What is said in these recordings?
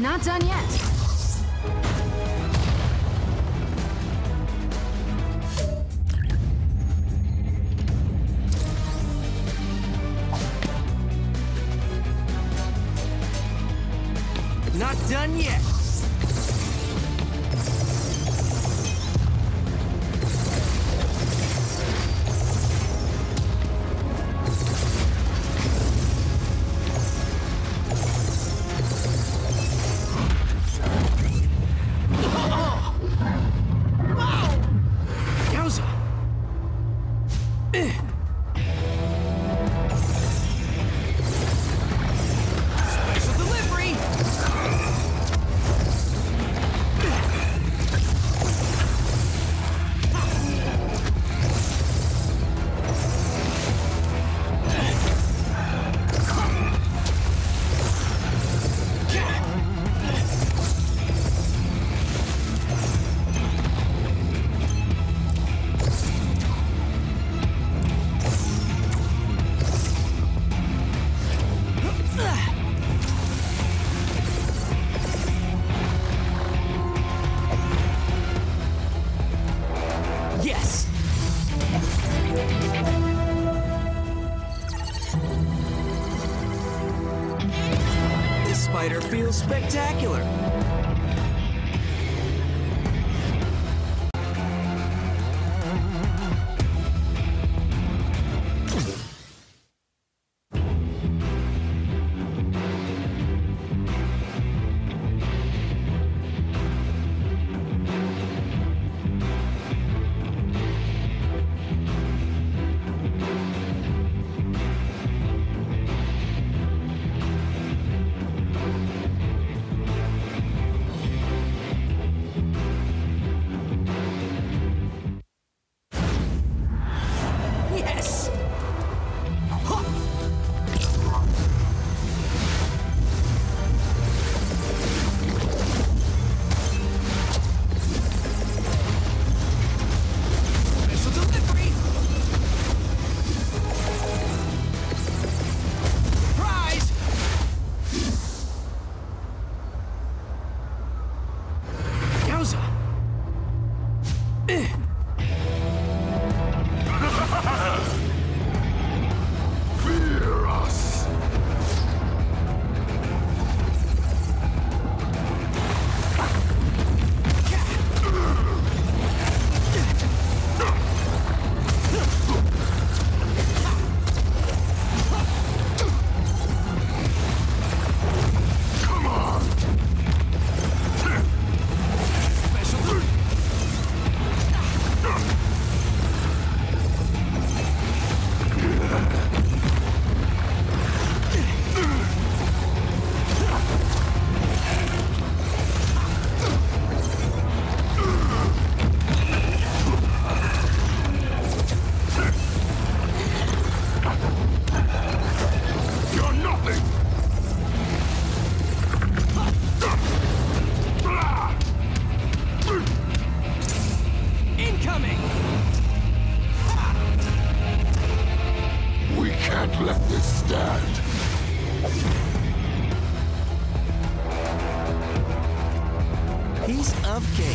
Not done yet. Not done yet. Feels spectacular. piece of cake.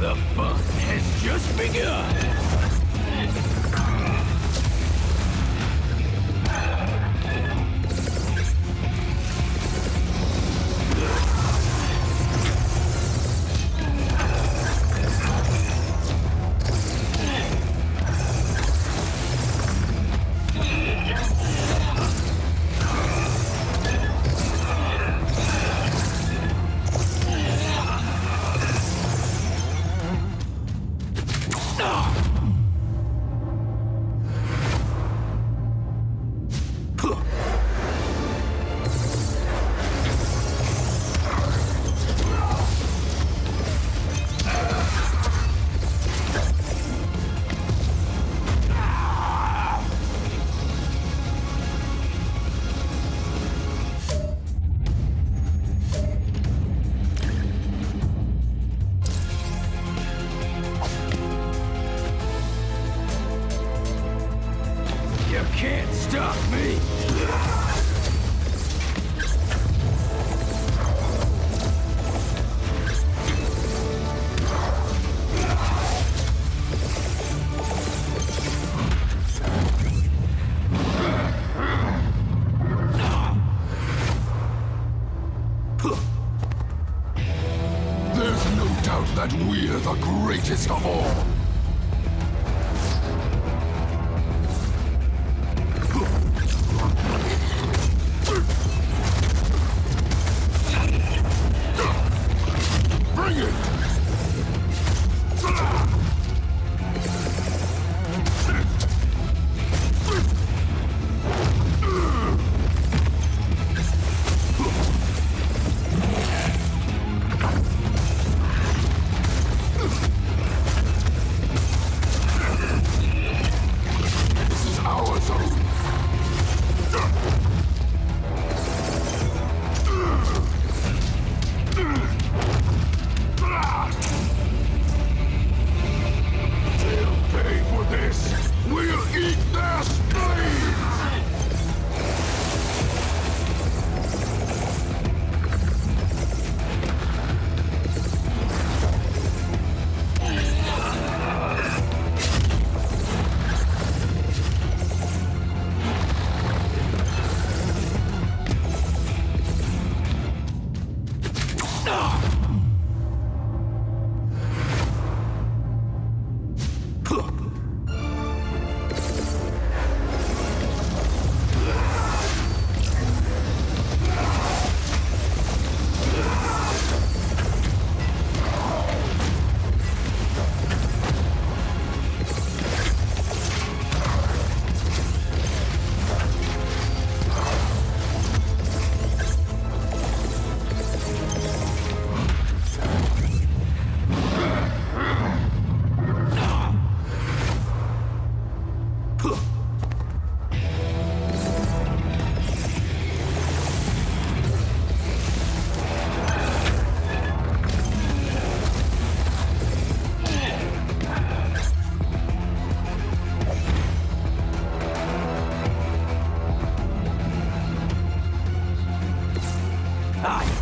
The fun has just begun! Can't stop me! There's no doubt that we're the greatest of all!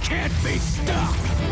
can't be stopped!